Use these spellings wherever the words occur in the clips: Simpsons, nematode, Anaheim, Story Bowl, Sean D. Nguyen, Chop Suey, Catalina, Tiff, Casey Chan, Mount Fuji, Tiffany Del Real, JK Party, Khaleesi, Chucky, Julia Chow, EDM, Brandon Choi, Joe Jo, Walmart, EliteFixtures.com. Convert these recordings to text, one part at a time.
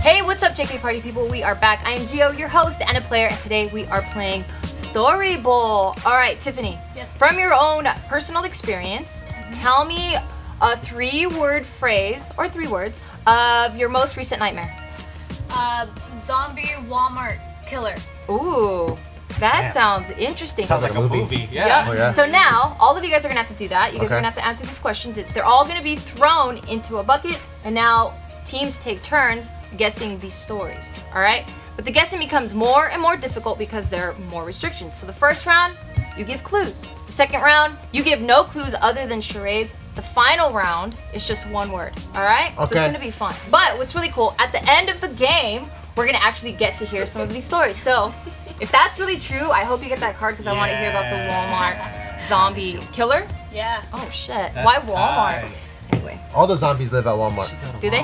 Hey, what's up, JK Party people? We are back. I am Gio, your host and a player, and today we are playing Story Bowl. All right, Tiffany, yes. From your own personal experience, tell me a three-word phrase, or three words, of your most recent nightmare. Zombie Walmart killer. Ooh, that sounds interesting. Sounds like a movie. Yeah. Yep. Oh, yeah. So now, all of you guys are gonna have to do that. You guys are gonna have to answer these questions. They're all gonna be thrown into a bucket, and now teams take turns guessing these stories, all right? But the guessing becomes more and more difficult because there are more restrictions. So the first round, you give clues. The second round, you give no clues other than charades. The final round is just one word, all right? Okay. So it's gonna be fun. But what's really cool, at the end of the game, we're gonna actually get to hear some of these stories. So if that's really true, I hope you get that card because I want to hear about the Walmart zombie killer. Yeah. Oh shit. That's why Walmart? Anyway. All the zombies live at Walmart. Do they?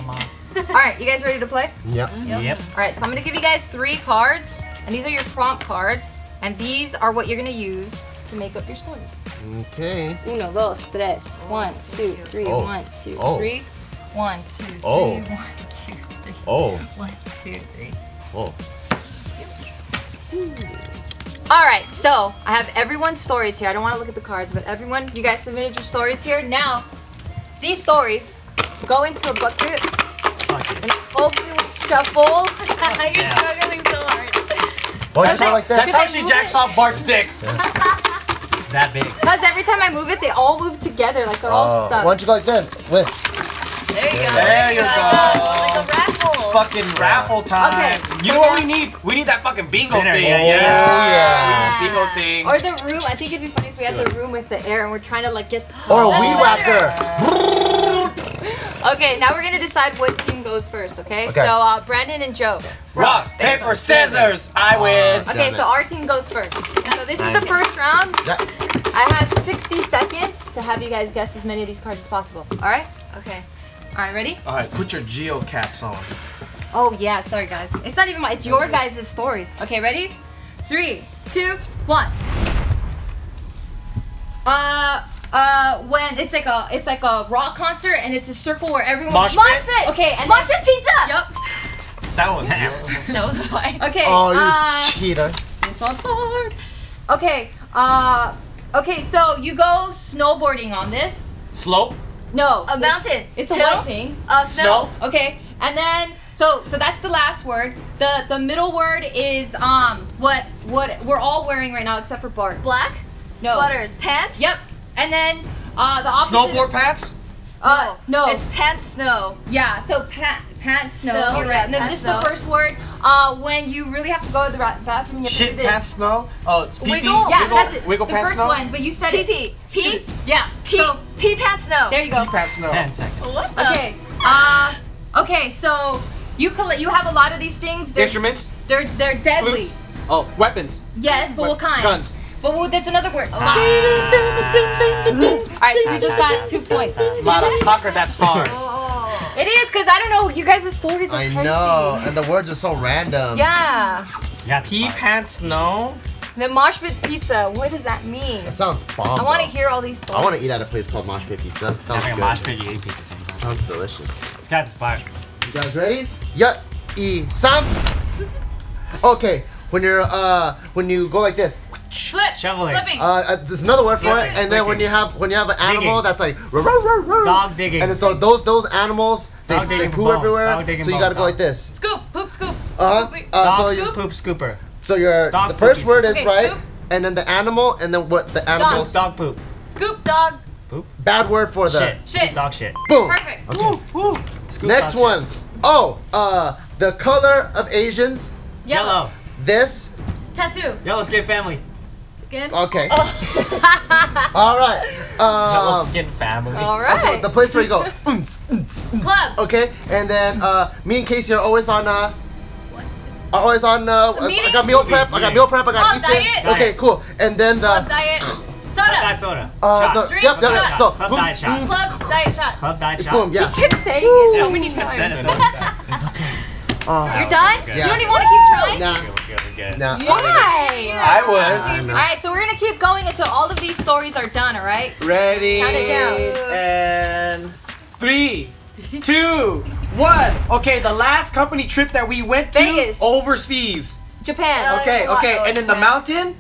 All right, you guys ready to play? Yep. Yep. All right, so I'm gonna give you guys three cards, and these are your prompt cards, and these are what you're gonna use to make up your stories. Okay. Uno, dos, tres. One, two, three. One, two, three. One, two, three. One, two, three. One, two, three. All right, so I have everyone's stories here. I don't want to look at the cards, but everyone, you guys submitted your stories here. Now, these stories go into a bucket. And hopefully we'll shuffle. You're struggling so hard. Why you sound like that? That's how she jacks off Bart's dick. It's that big. Because every time I move it, they all move together, like they're all stuck. Why don't you go like this? List. There you go. There you go. Like a raffle. Fucking raffle time. Okay, you know what we need? We need that fucking bingo thing. Yeah. Bingo thing. Or the room. I think it'd be funny if we had the room with the air and we're trying to like get the or a weed whacker. Okay, now we're going to decide what team goes first, okay? So Brandon and Joe. Rock, paper, scissors. I win. Okay, so our team goes first. So this is the first round. I have 60 seconds to have you guys guess as many of these cards as possible. All right? Okay. Alright, ready? Alright, put your Geo caps on. Oh yeah, sorry guys. It's not even my, it's your guys' stories. Okay, ready? 3, 2, 1. When it's like a rock concert and it's a circle where everyone Mosh pit? Okay, and Mosh pit pizza! Yep. That one's you. That was mine. Okay. Oh, you cheater. This one's hard. Okay, okay, so you go snowboarding on this. Slope? No. A mountain. It's a white thing. Snow. Okay. And then so that's the last word. The middle word is what we're all wearing right now except for Bart. Black? No. Sweaters. Pants? Yep. And then the opposite. Snowboard pants? No. It's pants snow. Yeah, so pants snow. You're right. And then this is the first word. When you really have to go to the bathroom, you have to do this. Pants snow? Oh, it's pee-pee. Wiggle. Yeah, that's it. Wiggle pants snow? The first one, but you said it. Pee-pee. Pee? Yeah. Pee. Pee pants snow. There you go. Pee pants snow. 10 seconds. What the? Okay. Okay. So you have a lot of these things. They're, instruments. They're deadly. Flutes. Oh, weapons. Yes, but what kind? Guns. But that's another word. All right. So we just got 2 points. A lot of pucker. That's hard. It is because I don't know. You guys' stories are crazy. I know, and the words are so random. Yeah. Yeah. Pee pants snow. The mosh pit pizza, what does that mean? That sounds bomb. I want to hear all these stories. I want to eat at a place called Mosh Pit Pizza. Sounds good. Like a mosh pit, you eat pizza sometimes. Sounds delicious. It's got the spark. You guys ready? Yut, e, sam. Okay, when you go like this. Flip. Shoveling. Flipping. There's another word for it. And then when you have an animal digging. That's like dog digging. And so those animals they poo everywhere. So you gotta go like this. Scoop, poop, scoop. Dog poop scooper. So your the first word is right, scoop. And then the animal, and then what the animals. Dog poop. Scoop dog. Poop. Bad word for the shit. Scoop dog shit. Boom. Perfect. Okay. Woo. Scoop next dog one. Shit. Oh, the color of Asians. Yellow. This. Tattoo. Yellow skin family. Skin. Okay. Oh. All right. Yellow skin family. All right. The place where you go. Club. Okay, and then me and Casey are always on I'm always on I got meal prep, I got diet. Okay, cool. And then the club diet. Soda. Diet soda. Drink. Yep, shot. So club diet shot. Club diet shot. Club diet shot. Boom, yeah. He kept saying it so many times. You're done? Yeah. You don't even want to keep trying? Nah. again. No. Why? I would. All right, so we're going to keep going until all of these stories are done, all right? Ready? Count it down. And 3, 2, 1. Okay, the last company trip that we went to Vegas. Overseas. Japan. Okay, okay. And then the mountain?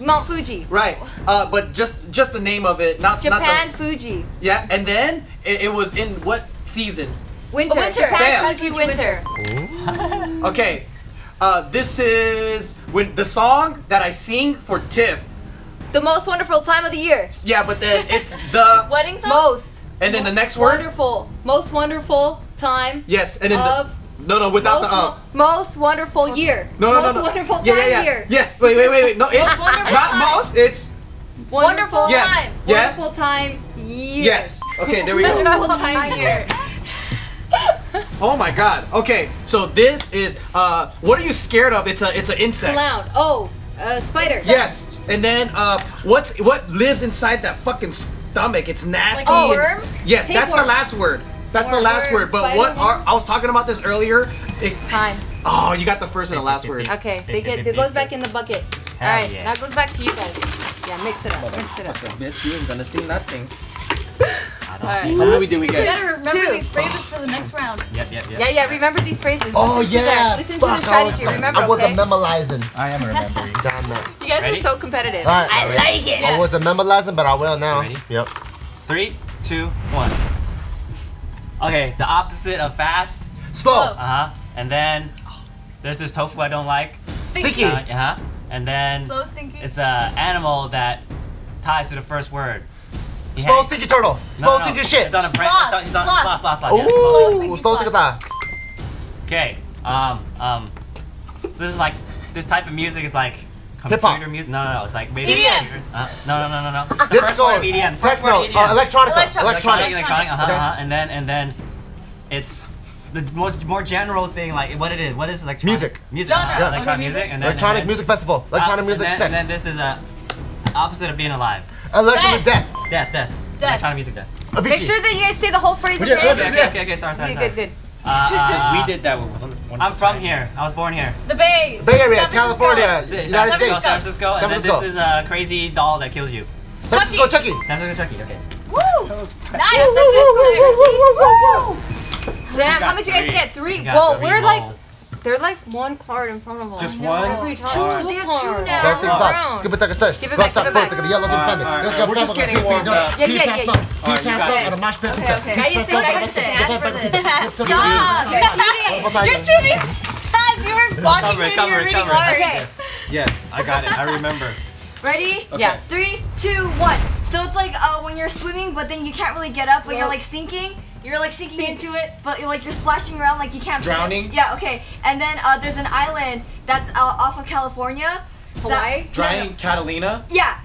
Mount Fuji. Right. But just the name of it, not Japan, not the, Fuji. Yeah, and then it was in what season? Winter. Winter. Japan, Fuji, winter. Okay. This is with the song that I sing for Tiff. The most wonderful time of the year. Yeah, but then it's the wedding song. Most. And then the next word. Wonderful. Most wonderful time. Yes, and then of no, without the most wonderful year. No. Most wonderful time year. Yes, wait. No, it's not most, it's wonderful time. Yes. Wonderful time year. Yes. Okay, there we go. Wonderful time year. Oh my god. Okay, so this is what are you scared of? It's an insect. Clown. Oh, a spider. Yes. And then what lives inside that fucking stomach? It's nasty. Like a worm? Yes, that's the last word. That's the last word, but what are, I was talking about this earlier. Time. Oh, you got the first and the last word. Okay, it goes back in the bucket. All right, now it goes back to you guys. Yeah, mix it up, mix it up. Bitch, you ain't gonna see nothing. How many do we get? You gotta remember these phrases for the next round. Yep. Yeah, remember these phrases. Oh, yeah. Listen to the strategy, remember, I was a memorizing. I am remembering. You guys are so competitive. I like it. I was a memorizing, but I will now. Ready? Yep. 3, 2, 1. Okay, the opposite of fast. Slow. And then there's this tofu I don't like. Stinky. And then slow, stinky. It's an animal that ties to the first word. Slow stinky turtle. Slow stinky shit. He's on a break. He's on sloth. Sloth. Slow stinky sloth. Okay. This is like this type of music is like computer music. No. It's like maybe EDM. No. The first word EDM. First word EDM. Electronic. And then it's the more general thing, like what it is. What is electronic? Music. Genre. Electronic music. And then electronic music festival. Electronic music sex. And then this is a opposite of being alive. Electronic death. Electronic music death. Make sure that you guys say the whole phrase again. Okay. Sorry. Good. Because we did that one. I'm from here. I was born here. The Bay. Bay Area, California, United States. San Francisco. And then this is a crazy doll that kills you. San Francisco Chucky. Okay. Woo! Nice. Woo! Damn! How much you guys get? 3. Whoa, we're like, they're like one card in front of us. Just one. Two cards. That's the top. Skip it like a touch. Give it back. We're just getting warmed up. Yeah. He passed up on a mosh pit. Okay. I used to stop. You're cheating. You were blocking me. You were reading hard. Yes, I got it. I remember. Ready? Okay. Yeah. 3, 2, 1. So it's like when you're swimming, but then you can't really get up, but you're like sinking. You're like sinking into it, but you're splashing around like you can't. Drowning. Swim. Yeah. Okay. And then there's an island that's off of California. Hawaii. Drowning Catalina. Yeah.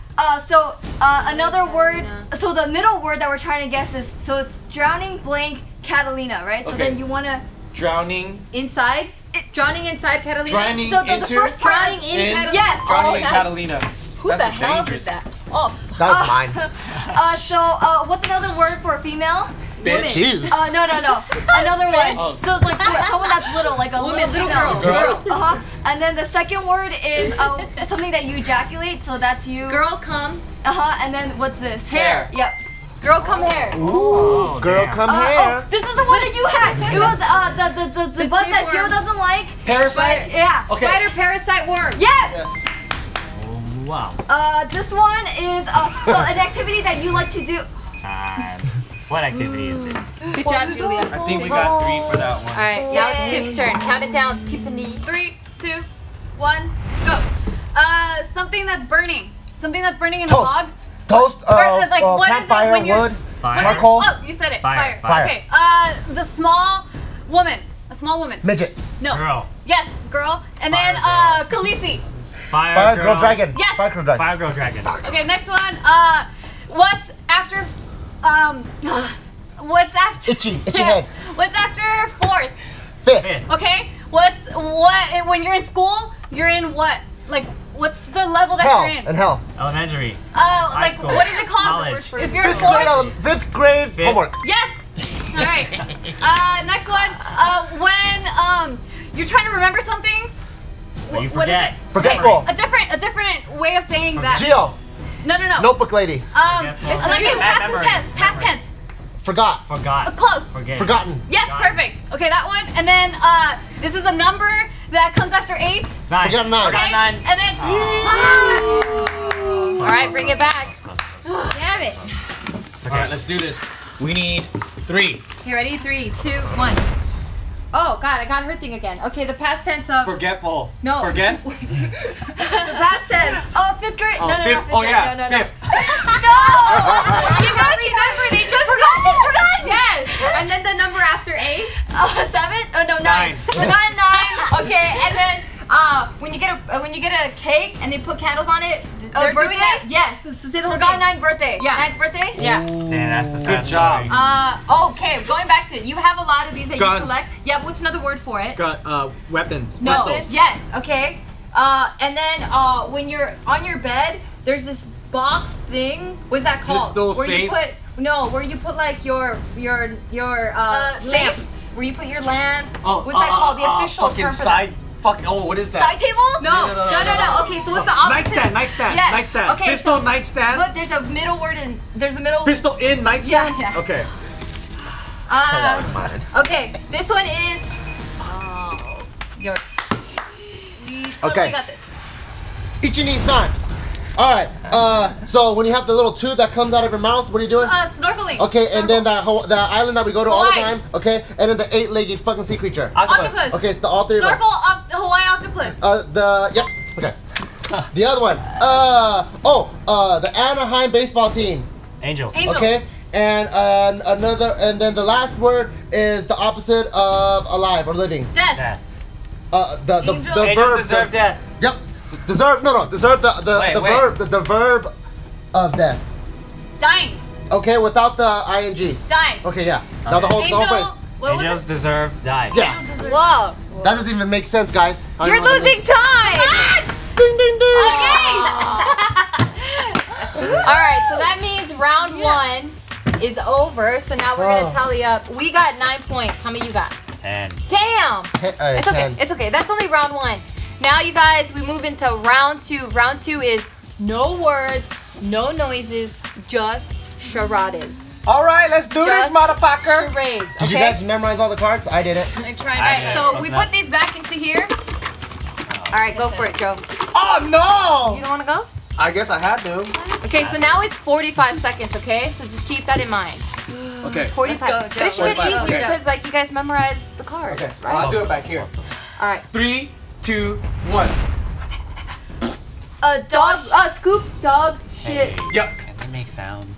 Another word. So the middle word that we're trying to guess is it's drowning blank Catalina, right? So then you wanna drowning inside. Drowning inside Catalina. Drowning into. The first part. Drowning in Catalina. Yes. Drowning in Catalina. Who the hell did that? Oh, that was mine. What's another word for female? Bitch. No. Another one. So it's like someone that's little, like a little girl. And then the second word is something that you ejaculate. So that's you. Girl cum. And then what's this? Hair. Yep. Girl cum hair. Ooh. Girl cum hair. This is the one that you had. It was the bug that Gio doesn't like. Parasite. Yeah. Okay. Spider, parasite, worm. Yes. Wow. This one is an activity that you like to do. What activity is it? Good job, Julia. I think we got 3 for that one. All right, now it's Tiff's turn. Count it down, Tiffany. 3, 2, 1, go. Something that's burning. Something that's burning in a log. Toast. Campfire, wood, charcoal. Oh, you said it. Fire. Okay. The small woman. A small woman. Midget. No. Girl. Yes, girl. And fire, then Khaleesi. Fire girl dragon. Yes. Fire girl dragon. Okay, next one. What's after? What's after? Itchy head. What's after 4th? 5th. Okay. What? When you're in school, you're in what? Like, what's the level that you're in? Hell. Elementary. High school. What is it called? College. If you're in 5th grade homework. Yes. All right. Next one. When you're trying to remember something. But you forget. Forgetful. Okay, a different way of saying that. Geo. No. Notebook lady. It's like past tense. Forgot. But close. Forgotten. Yes, perfect. Okay, that one. And then this is a number that comes after 8. 9. Forgotten 9. Okay. And then. All right, bring it back. Damn it. All right, let's do this. We need 3. You ready? 3, 2, 1. Oh God, I got her thing again. Okay, the past tense of forgetful. No. Forget. The past tense. Oh, fifth grade. Oh, no, fifth. Oh yeah. No. Fifth. No. You gotta remember. They just forgot. Yes. And then the number after 8. 7. Oh no, 9. 9. Okay, and then when you get a cake and they put candles on it. Oh, birthday? Yes. So say the whole thing. 9th birthday. Yeah. 9th birthday? Yeah. Man, that's the good job. Okay, going back to it. You have a lot of these that you collect. Yeah, but what's another word for it? Weapons. No. Pistols. Yes. Okay. And then when you're on your bed, there's this box thing. What's that called? Pistol where safe? You put where you put like your lamp. Safe. Where you put your lamp. Oh, what's that called? The official term for that. What is that? Side table? No. Okay, so what's the opposite? Nightstand. Yes. Nightstand. Okay, pistol, so, nightstand. Look, there's a middle word in, Pistol in nightstand? Yeah. Okay. Okay, this one is, yours. Okay. I got this. Ichi-ni-san. All right, so when you have the little tube that comes out of your mouth, what are you doing? Snorkeling. Okay, and then that whole, the island that we go to all the time, okay? And then the 8-legged fucking sea creature. Octopus. Okay, the, all three of them. Snorkel, Hawaii octopus. The other one. The Anaheim baseball team. Angels. Okay, and then the last word is the opposite of alive or living. Death. The verb. Angels deserve death. Yep. Deserve the verb of death. Dying. Okay, without the ing. Dying. Okay, yeah. Okay. Now the whole phrase. Angels deserve die. Yeah. Whoa. That doesn't even make sense, guys. You're losing time. Ding ding ding. Okay. All right, so that means round one is over. So now we're gonna tally up. We got 9 points. How many you got? 10. Damn. It's okay. 10. It's okay. That's only round 1. Now you guys, we move into round 2. Round 2 is no words, no noises, just charades. All right, let's do this, motherfucker. Charades. Okay? Did you guys memorize all the cards? I did it. I tried. All right, so we put these back into here. All right, go for it, Joe. Oh no! You don't want to go? I guess I had to. Okay, so now it's 45 seconds. Okay, so just keep that in mind. Okay. 45. But it should get easier because like you guys memorized the cards, right? I'll do it back here. All right. 3, 2, 1. A dog, scoop dog shit. Hey. Yep. And they make sounds.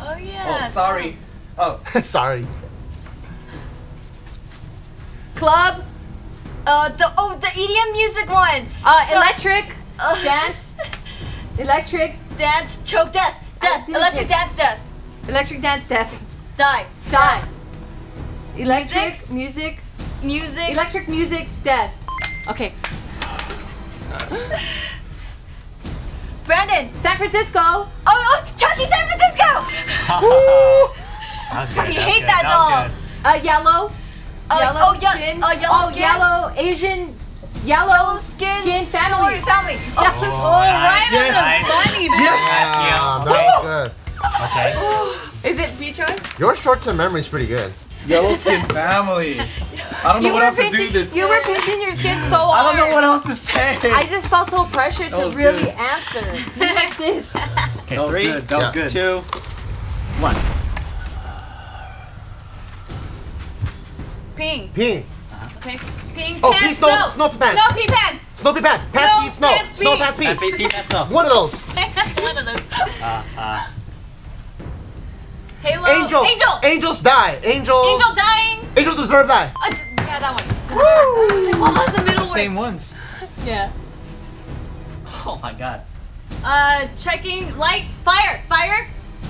Oh yeah. Oh, sorry. Oh, sorry. Club. The EDM music one. Electric dance. Electric dance choke death. Death. Electric dance death. Electric dance death. Die. Electric music. Electric music death. Okay. Brandon, San Francisco. Oh, Chucky, San Francisco. I hate that doll. Yellow skin. Family. Yes. Okay. Is it B-choice? Your short-term memory's pretty good. Yellow skin family. I don't know what else to do this. You were pinching your skin so hard. I don't know what else to say. I just felt so pressured to really answer. Like this. Okay, that was 3, 2, 1. Ping. Okay. Ping. Oh, pants, snow pants. Snow pants. Pants. Snow. Snow pants. Pants. Snow. One of those. Halo. Angels die. Angel dying. Angels deserve die. Yeah, that one. What was the middle one? Same ones. Yeah. Oh my God. Checking light. Fire.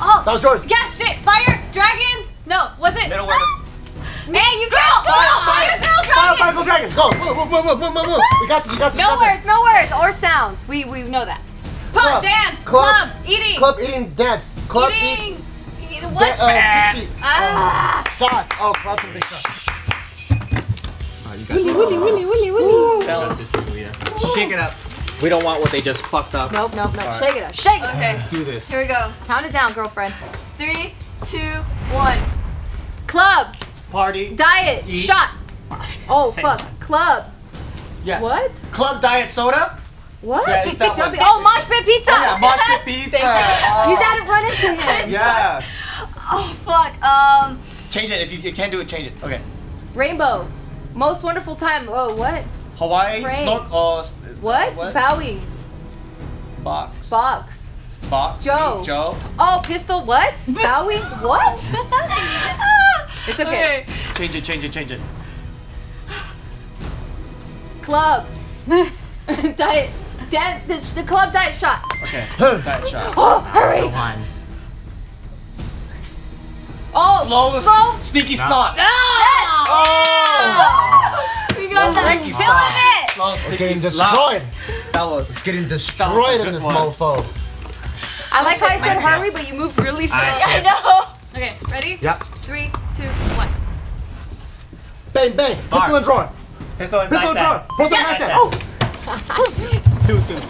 Oh. That was yours. Yeah, shit. Fire. Dragons. No, was it? Middle one. Man, you got Fire, girl, dragon. Go. Move. We got this. No words or sounds. We know that. Club dance. Club eating. Club eating dance. Club eating. What? Shots. Oh, lots of big shots. you got Willy. Got this people, yeah. Shake it up. We don't want what they just fucked up. Nope, nope, nope. Right. Shake it up. Shake it. Okay. Let's do this. Here we go. Count it down, girlfriend. 3, 2, 1. Club. Party. Diet. Eat. Shot. Oh, same. Fuck. Club. Yeah. What? Club diet soda? What? Yeah, oh, mosh pit pizza! Oh, yeah, mosh pit pizza! Oh. You gotta run into him! Yeah! Oh, fuck, change it. If you can't do it, change it. Okay. Rainbow. Most wonderful time. Oh, what? Hawaii. Snork. What? Bowie. Box. Joe. Oh, pistol. What? Bowie. What? It's okay. Change it. Club. Diet. The club diet shot. Okay. Diet shot. Oh, hurry! Oh, slow. Sneaky snot. No. Oh. We got that. Fill it. Slow, getting destroyed. Fellas, getting destroyed in this mofo. I like how I said hurry, but you moved really slow. I know. Okay, ready? Yep. 3, 2, 1. Bang, bang. Pistol and drawer. Pistol and drawer. Pistol and Deuces.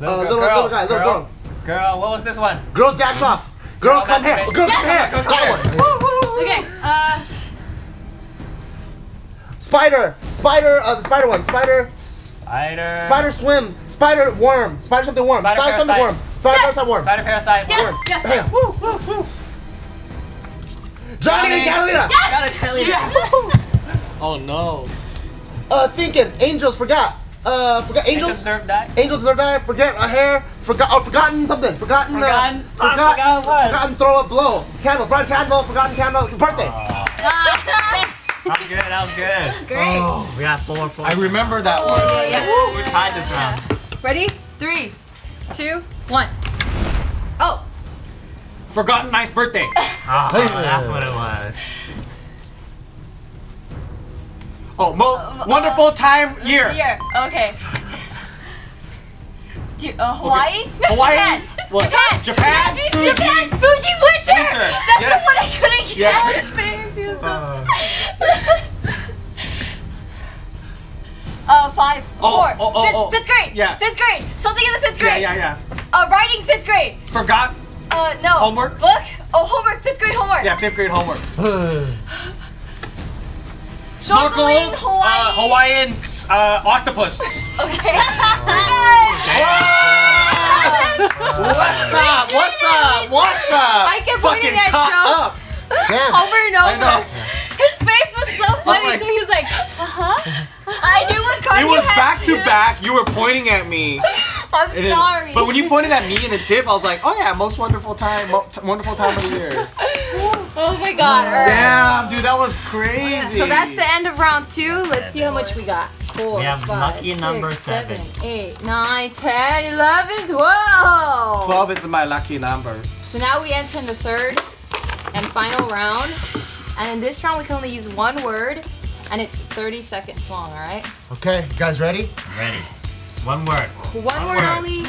Little girl. Girl, what was this one? Girl jacks off. Girl, come here. Girl, come here. Okay. Spider. The spider one. Spider swim. Spider worm. Spider something worm. Spider something worm. Spider parasite worm. Spider parasite worm. Yeah. Woo. Johnny and Catalina. Yes. Oh no. Thinking. Angels forgot. Forgot. Angels deserve die. Forget a hair. Forgotten something. Forgotten throw a blow. Candle. Bright candle. Forgotten candle. Birthday. That was good. Great. Oh, we got 4 points. I remember that one. Yeah. Woo, we're tied this round. Ready? 3, 2, 1. Oh. Forgotten 9th birthday. That's what it was. Oh, wonderful time year. Okay. Hawaii? Okay. Hawaii? What? Japan? Japan? Fuji winter! That's the one I couldn't get. Yes. Fifth grade. Yeah. Fifth grade. Something in the fifth grade. Yeah. Writing fifth grade. Forgot? No. Homework? Book? Oh, homework. Fifth grade homework. Yeah, fifth grade homework. Snorkeling, Hawaiian octopus. Okay. What's up? I kept putting that joke over and over. His face was so funny too. He was like, I knew what card you had. It was back to back. You were pointing at me. I'm sorry. But when you pointed at me in the tip, I was like, oh yeah, most wonderful time of the year. Oh my god. Oh, damn, dude, that was crazy. So that's the end of round 2. Let's see how much we got. 4, we have 5, lucky 6, number 7, 8, 9, 10, 11, 12. 12 is my lucky number. So now we enter in the third and final round. And in this round, we can only use one word, and it's 30 seconds long, all right? Okay, you guys ready? Ready. One word. One word only.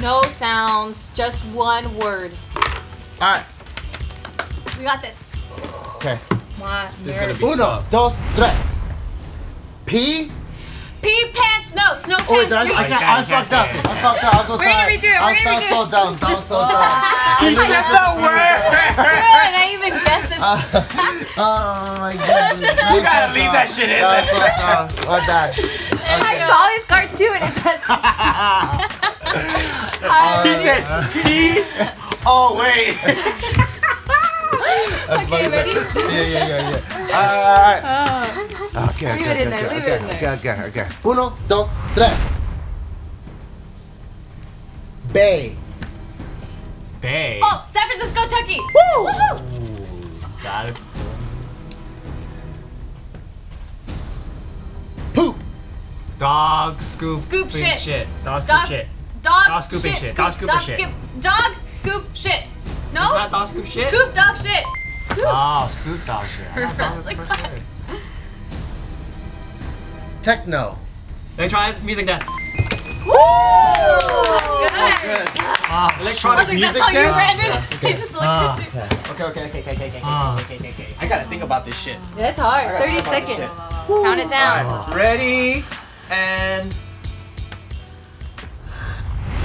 No sounds, just one word. All right. We got this. Okay. Uno, dos, tres. Pee. Pee pants. No, snow pants. Oh, I fucked up. I was so sorry. I was so dumb. That was so dumb. You said that word. That's true, and I even guessed it. Oh my god. You gotta leave that shit in. That's so dumb. Or that. I saw this cartoon. It says. He said pee. Oh wait. Okay, ready? Yeah. All right. Okay. Leave it in there. Uno, dos, tres. Bay. Oh, San Francisco, Chucky. Woo! Woohoo! Got it. Poop. Dog scoop shit. Dog scoop shit. No? It's not dog scoop shit? Scoop dog shit. Oh, scoop dog shit. I thought it was for sure. Techno. Electronic music death. Woo! Good. Electronic music death? I was like, that's all you, Brandon. It's just electric. Okay. Okay. I gotta think about this shit. That's hard. 30 seconds. Count it down. Right. Ready, and...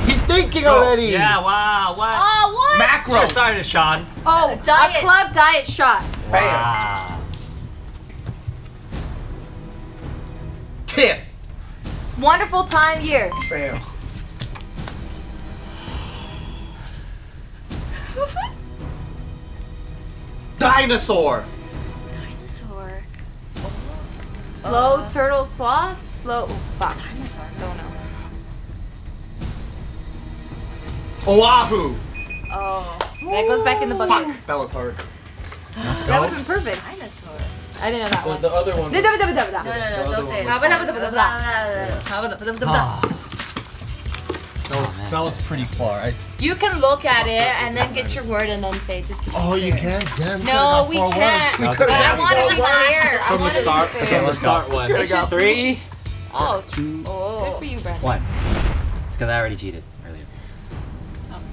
He's thinking already! Yeah, wow, what? Oh, what? Macros! Just started, Sean. Oh, diet. A club diet shot. Wow. Tiff. Wonderful time year. Bam. Dinosaur. Dinosaur. Oh. Slow turtle sloth. Slow. Oh, fuck. Dinosaur. Don't know. Oahu. Oh. That goes back in the bucket. Fuck. That was hard. That would have been perfect. Dinosaur. I didn't know that one. The other one. No, don't say it. That was pretty far. You can look at it and then get your word and then say it just to be fair. Oh, you can? Damn. No, we can't. But I want to be fair. From the start. Okay, let's start one. Three. Oh, two. Good for you, Brandon. One. It's because I already cheated earlier. Oh.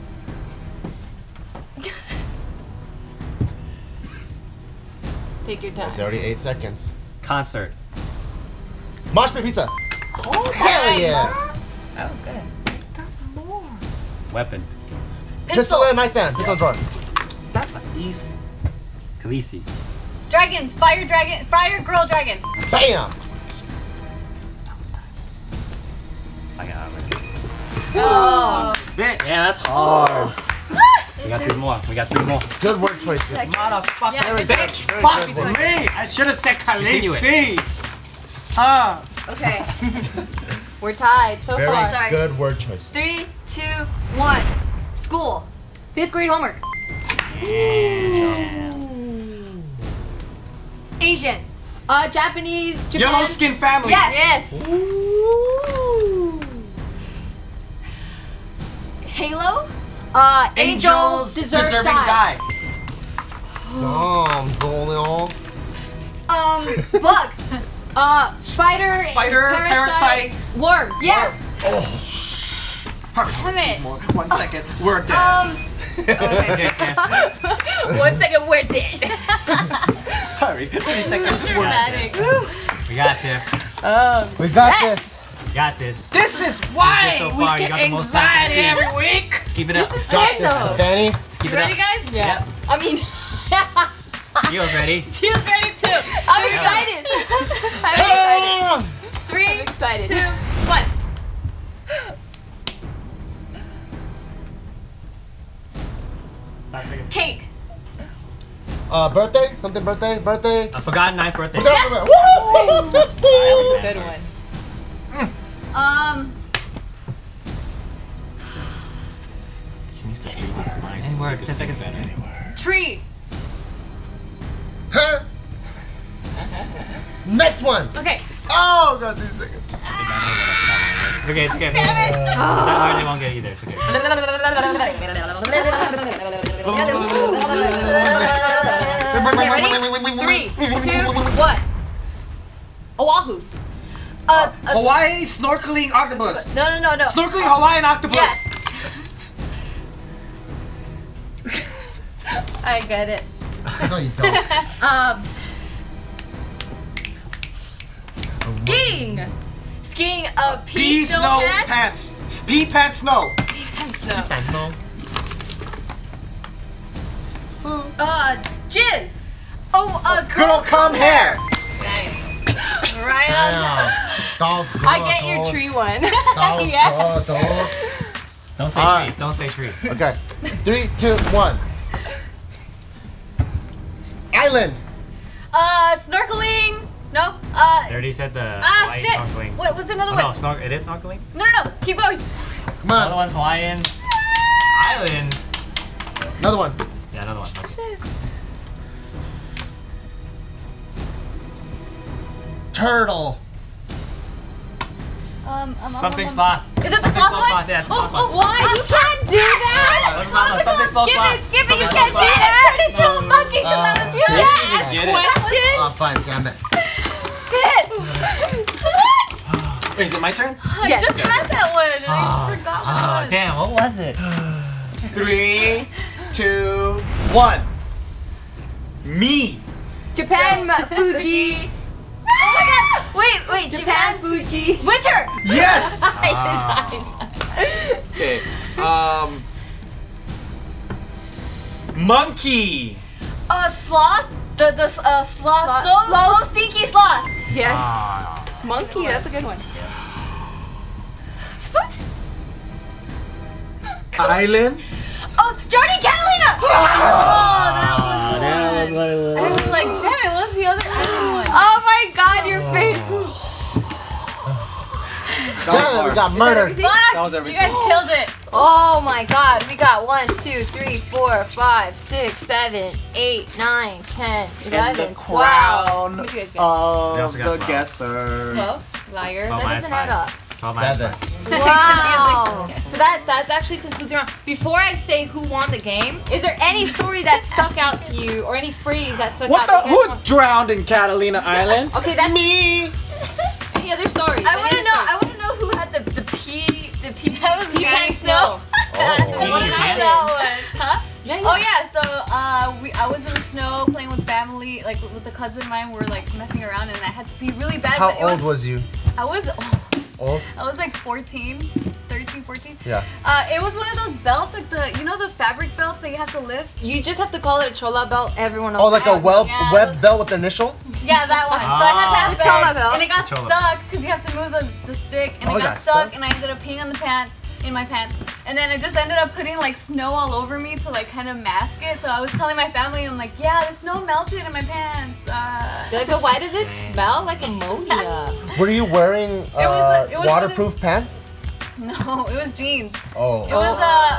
Take your time. It's already 8 seconds. Concert. Mosh Pit Pizza. Oh, hell yeah. That was good. Weapon. Pistol and nightstand. Pistol drawer. That's not easy. Khaleesi. Dragons. Fire dragon. Fire girl dragon. Bam. That was nice. I got it. Oh. Bitch. Yeah, that's hard. We got 3 more. Good word choices. Motherfucker. Yeah, bitch. Fuck me. I should have said Khaleesi. Huh. Okay. We're tied so far. Sorry. Good word choices. 3, 2, 1. School. 5th grade homework. Yeah. Asian. Japanese. Japan. Yellow skin family. Yes. Ooh. Halo. Angels deserving die. Bug. Spider. Parasite. Worm. Yes. Oh. Damn it. 1 second, we're dead. Okay. 1 second, we're dead. Sorry. 2 seconds, we're dead. We got Tiff. We got this. We got this. This is why we get anxiety every week. Let's keep it up. This is got this, though. Danny. Let's keep it up. You ready, guys? Yeah. I mean... Gio's ready. Gio's ready, too. I'm excited. I'm excited. 3, 2, 1. Cake. Birthday? Something birthday? Birthday? I forgot 9th birthday. Yeah. Good one. Can you stay anywhere? Anywhere. 10 seconds. Anywhere. Tree. Huh? Next one. Okay. Oh, God, 10 seconds. It's okay, it's okay. It's not hard, they won't get either. It's okay. Ready? 3, 2, 1. Oahu. Hawaii snorkeling octopus. No. Snorkeling Hawaiian octopus. Yes. I get it. No, you don't. Skiing. Pea snow pants. Pea pants snow. Jizz! Oh, girl come hair! Nice. Right on time. I get your tree one. Yeah. Don't say tree. Don't say tree. Okay. 3, 2, 1. Island! Snorkeling! No. They already said the Hawaii shit. Snorkeling. What was another one? No, it is snorkeling? No. Keep going. Come on. Another one's Hawaiian. Island. Another one. Yeah, another one. Okay. Turtle. Something slot. Is it something slow slot? Yeah, it's a slot. Oh, why? You can't do that! Something slow slot. Skip it, you can't do that! Turn into a monkey because I was scared. You can't ask questions! Oh, fine, damn it. Shit! What? Is it my turn? Yes. I just had that one and I forgot what it was. Damn, what was it? 3, 2, 1. Me! Japan Fuji! Oh my god! Wait, Japan Fuji! Winter! Yes! Eyes. Okay. Monkey! Sloth? The sloth? Slow, stinky sloth! Yes. Monkey, that's a good one. What? Island? Oh, Johnny Catalina! Oh, that was one. I was like, damn it, what's the other one? Oh my god, your face. Damn it, we got murdered. That was everything. You guys killed it. Oh my god, we got 1, 2, 3, 4, 5, 6, 7, 8, 9, 10, 11, and the crown 12. What did you guys get? The guesser. 12? Liar. That doesn't add up. 7. Wow. So that actually concludes your round. Before I say who won the game, is there any story that stuck out to you or any phrase that stuck out to you? Who drowned in Catalina Island? Okay, that's me. Any other stories? I wanna know who had the pea snow. Oh, I wanna know that one. Huh? Yeah, yeah. Oh yeah, so I was in the snow playing with family, like with a cousin of mine. We were like messing around and I had to pee really bad. How old was you? I was old? I was like 13, 14. Yeah. It was one of those belts, like the fabric belts that you have to lift. You just have to call it a chola belt. Everyone knows. Oh, like a web belt with the initial? Yeah, that one. So I had to have the chola belt. And it got stuck because you have to move the stick, and it got stuck, and I ended up peeing on the pants. In my pants, and then I just ended up putting like snow all over me to like kind of mask it. So I was telling my family, I'm like, yeah, the snow melted in my pants. They're like, but why does it smell like ammonia? Were you wearing it was waterproof pants? No, it was jeans. Oh. It was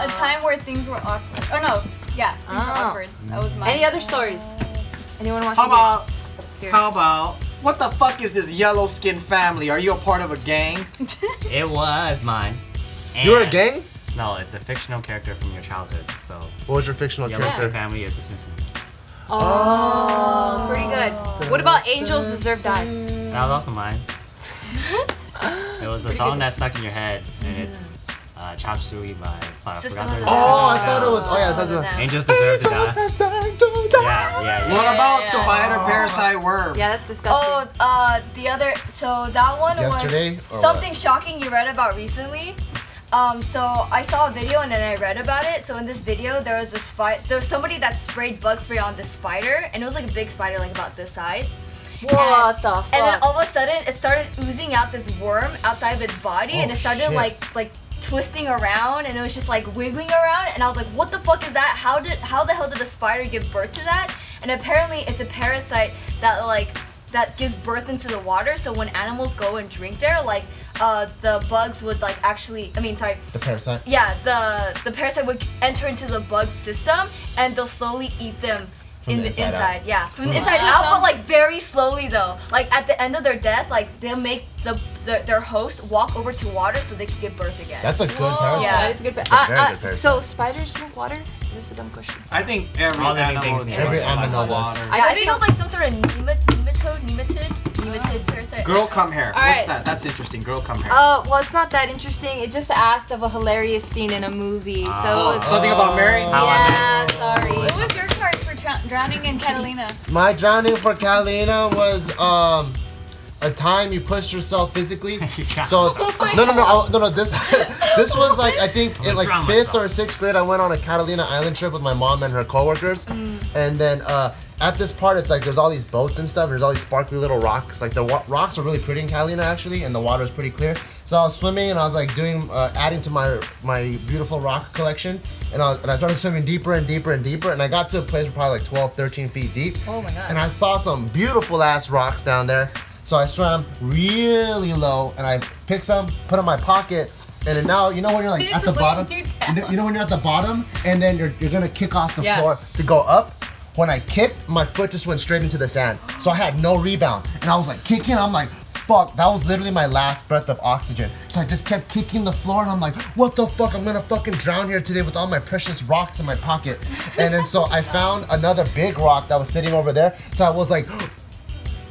a time where things were awkward. Oh no, yeah, things were awkward. That was my. Any other stories? Anyone wants to? How about? What the fuck is this yellow skin family? Are you a part of a gang? It was mine. And you're a gang? No, it's a fictional character from your childhood. So what was your fictional character? Your family is the Simpsons. Oh, pretty good. What about Angels Deserve Die? That was also mine. It was a song that stuck in your head, and it's Chop Suey by. I thought it was Angels Deserve to Die. Yeah. What about Spider Parasite Worm? Yeah, that's disgusting. Oh, so that one was something shocking you read about recently. So I saw a video and then I read about it. So in this video, there was somebody that sprayed bug spray on this spider, and it was like a big spider, like about this size. What the fuck? And then all of a sudden, it started oozing out this worm outside of its body, and it started like twisting around, and it was just like wiggling around, and I was like, what the fuck is that? How the hell did a spider give birth to that? And apparently, it's a parasite that that gives birth into the water, so when animals go and drink there, like the bugs would like the parasite? Yeah, the parasite would enter into the bug's system and they'll slowly eat them from the inside out. Yeah, from the inside out, but like very slowly though. Like at the end of their death, like they'll make their host walk over to water so they can give birth again. That's a good parasite. Yeah, it's a good parasite. So spiders drink water? Is this a dumb question? I think every animal water. I think it was like some sort of nematode parasite. Girl cum hair. What's that? That's interesting. Girl cum hair. Well, it's not that interesting. It just asked of a hilarious scene in a movie. So something about Mary? Yeah, sorry. What was your card for drowning in Catalina? My drowning for Catalina was a time you pushed yourself physically. No. This was like, I think in like 5th or 6th grade, I went on a Catalina Island trip with my mom and her coworkers, and then at this part, it's like there's all these boats and stuff. And there's all these sparkly little rocks. Like the rocks are really pretty in Catalina actually, and the water is pretty clear. So I was swimming and I was like adding to my beautiful rock collection, and I started swimming deeper and deeper and deeper, and I got to a place where probably like 12, 13 feet deep. Oh my god! And I saw some beautiful ass rocks down there. So I swam really low, and I picked some, put it in my pocket, and then now, you know when you're like at the bottom? You know when you're at the bottom, and then you're gonna kick off the floor to go up? When I kicked, my foot just went straight into the sand. So I had no rebound. And I was like kicking, I'm like, fuck, that was literally my last breath of oxygen. So I just kept kicking the floor, and I'm like, what the fuck, I'm gonna fucking drown here today with all my precious rocks in my pocket. And then so I found another big rock that was sitting over there, so I was like,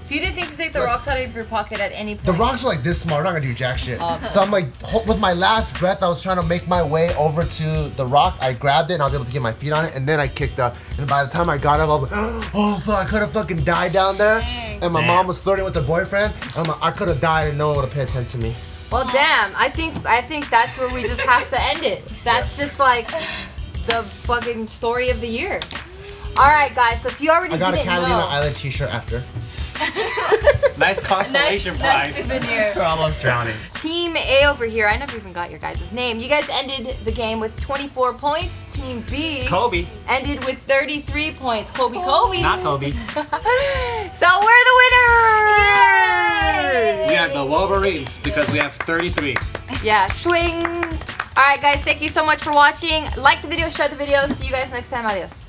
So you didn't think to take the rocks out of your pocket at any point? The rocks are like this small. We're not gonna do jack shit. Okay. So I'm like, with my last breath, I was trying to make my way over to the rock. I grabbed it and I was able to get my feet on it, and then I kicked up. And by the time I got up, I was like, oh fuck, I could have fucking died down there. Dang. And my mom was flirting with her boyfriend. I'm like, I could have died and no one would have paid attention to me. Well, damn. I think that's where we just have to end it. That's just like the fucking story of the year. All right, guys. So if you already didn't know, I got a Catalina Island T-shirt after. Nice consolation prize. Nice for almost drowning. Team A over here. I never even got your guys' name. You guys ended the game with 24 points. Team B. Kobe. Ended with 33 points. Kobe, Kobe. Not Kobe. So we're the winners. Yay! We have the Wolverines because we have 33. Yeah, swings. All right, guys. Thank you so much for watching. Like the video, share the video. See you guys next time. Adios.